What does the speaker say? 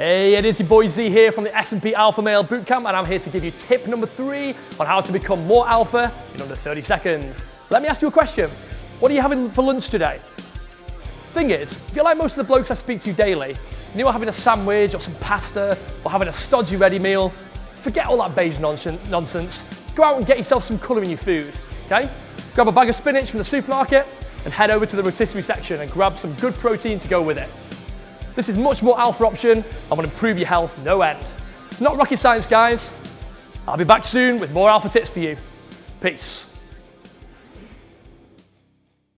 Hey, it is your boy Z here from the S&P Alpha Male Bootcamp, and I'm here to give you tip number 3 on how to become more alpha in under 30 seconds. Let me ask you a question. What are you having for lunch today? Thing is, if you're like most of the blokes I speak to daily, and you're having a sandwich or some pasta or having a stodgy ready meal, forget all that beige nonsense. Go out and get yourself some colour in your food, okay? Grab a bag of spinach from the supermarket and head over to the rotisserie section and grab some good protein to go with it. This is much more alpha option and will improve your health no end. It's not rocket science, guys. I'll be back soon with more alpha tips for you. Peace.